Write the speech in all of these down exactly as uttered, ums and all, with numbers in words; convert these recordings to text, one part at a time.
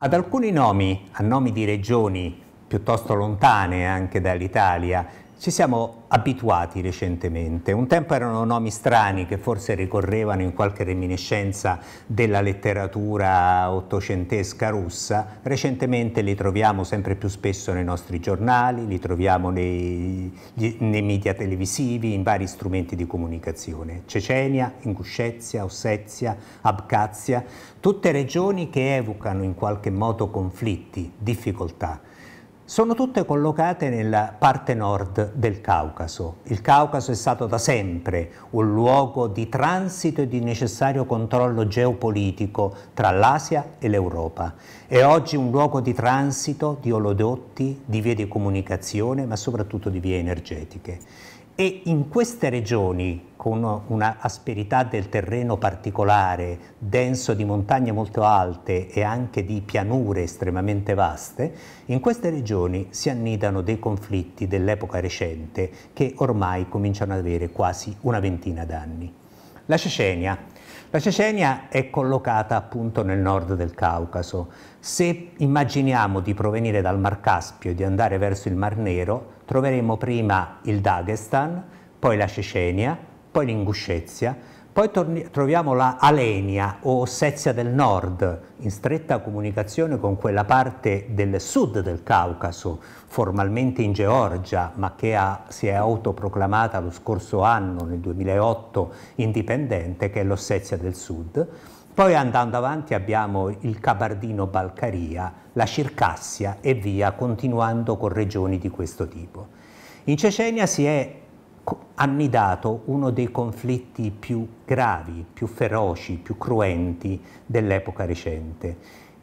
Ad alcuni nomi, a nomi di regioni piuttosto lontane anche dall'Italia, ci siamo abituati recentemente. Un tempo erano nomi strani che forse ricorrevano in qualche reminiscenza della letteratura ottocentesca russa. Recentemente li troviamo sempre più spesso nei nostri giornali, li troviamo nei, nei media televisivi, in vari strumenti di comunicazione. Cecenia, Inguscezia, Ossezia, Abkhazia, tutte regioni che evocano in qualche modo conflitti, difficoltà. Sono tutte collocate nella parte nord del Caucaso. Il Caucaso è stato da sempre un luogo di transito e di necessario controllo geopolitico tra l'Asia e l'Europa. È oggi un luogo di transito, di oleodotti, di vie di comunicazione, ma soprattutto di vie energetiche. E in queste regioni, con una asperità del terreno particolare, denso di montagne molto alte e anche di pianure estremamente vaste, in queste regioni si annidano dei conflitti dell'epoca recente che ormai cominciano ad avere quasi una ventina d'anni. La Cecenia. La Cecenia è collocata appunto nel nord del Caucaso. Se immaginiamo di provenire dal Mar Caspio e di andare verso il Mar Nero, troveremo prima il Daghestan, poi la Cecenia, poi l'Inguscezia, poi troviamo la Alania o Ossezia del Nord, in stretta comunicazione con quella parte del sud del Caucaso, formalmente in Georgia, ma che ha, si è autoproclamata lo scorso anno, nel duemilaotto, indipendente, che è l'Ossezia del Sud. Poi andando avanti abbiamo il Cabardino-Balcaria, la Circassia e via, continuando con regioni di questo tipo. In Cecenia si è annidato uno dei conflitti più gravi, più feroci, più cruenti dell'epoca recente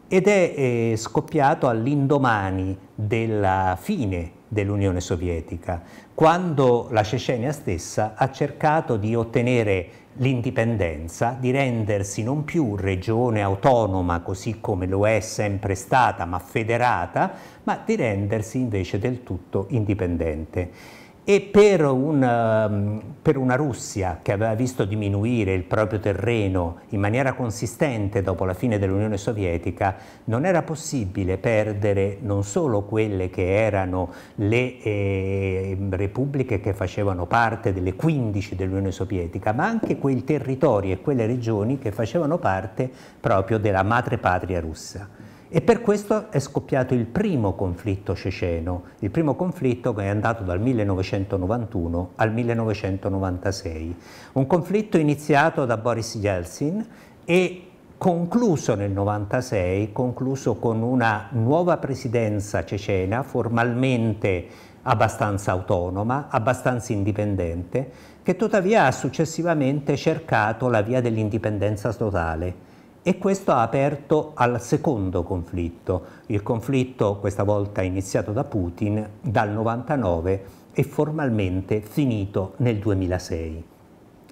ed è eh, scoppiato all'indomani della fine dell'Unione Sovietica, quando la Cecenia stessa ha cercato di ottenere l'indipendenza, di rendersi non più regione autonoma così come lo è sempre stata, ma federata, ma di rendersi invece del tutto indipendente. E per una, per una Russia che aveva visto diminuire il proprio terreno in maniera consistente dopo la fine dell'Unione Sovietica, non era possibile perdere non solo quelle che erano le eh, repubbliche che facevano parte delle quindici dell'Unione Sovietica, ma anche quei territori e quelle regioni che facevano parte proprio della madrepatria russa. E per questo è scoppiato il primo conflitto ceceno, il primo conflitto che è andato dal millenovecentonovantuno al millenovecentonovantasei, un conflitto iniziato da Boris Yeltsin e concluso nel novantasei, concluso con una nuova presidenza cecena, formalmente abbastanza autonoma, abbastanza indipendente, che tuttavia ha successivamente cercato la via dell'indipendenza totale. E questo ha aperto al secondo conflitto, il conflitto questa volta iniziato da Putin dal novantanove e formalmente finito nel duemilasei.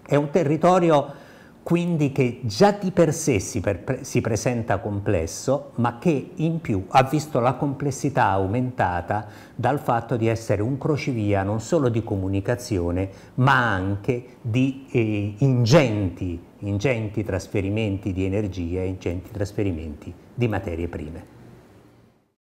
È un territorio quindi che già di per sé si, per, si presenta complesso, ma che in più ha visto la complessità aumentata dal fatto di essere un crocevia non solo di comunicazione, ma anche di eh, ingenti ingenti trasferimenti di energia e ingenti trasferimenti di materie prime.